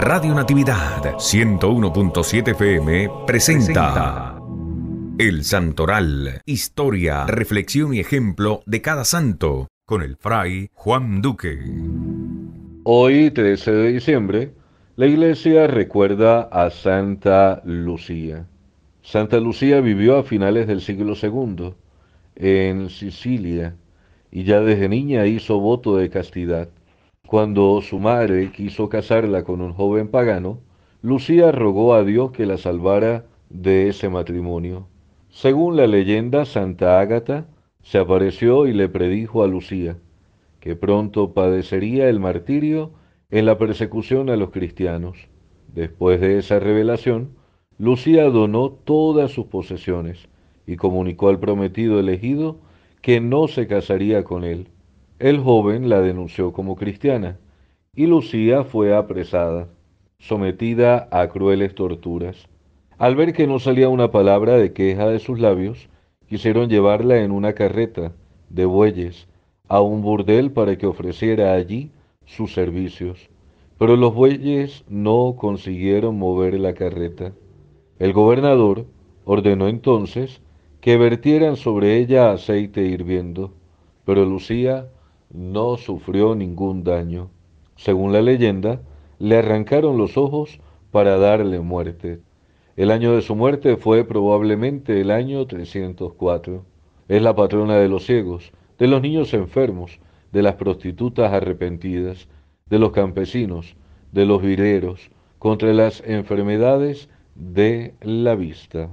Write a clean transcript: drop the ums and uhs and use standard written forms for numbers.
Radio Natividad 101.7 FM presenta El Santoral, historia, reflexión y ejemplo de cada santo, con el fray Juan Duque. Hoy, 13 de diciembre, la Iglesia recuerda a Santa Lucía. Santa Lucía vivió a finales del siglo II en Sicilia y ya desde niña hizo voto de castidad. Cuando su madre quiso casarla con un joven pagano, Lucía rogó a Dios que la salvara de ese matrimonio. Según la leyenda, Santa Ágata se apareció y le predijo a Lucía que pronto padecería el martirio en la persecución a los cristianos. Después de esa revelación, Lucía donó todas sus posesiones y comunicó al prometido elegido que no se casaría con él. El joven la denunció como cristiana y Lucía fue apresada, sometida a crueles torturas. Al ver que no salía una palabra de queja de sus labios, quisieron llevarla en una carreta de bueyes a un burdel para que ofreciera allí sus servicios. Pero los bueyes no consiguieron mover la carreta. El gobernador ordenó entonces que vertieran sobre ella aceite hirviendo, pero Lucía no sufrió ningún daño. Según la leyenda, le arrancaron los ojos para darle muerte. El año de su muerte fue probablemente el año 304. Es la patrona de los ciegos, de los niños enfermos, de las prostitutas arrepentidas, de los campesinos, de los vireros, contra las enfermedades de la vista.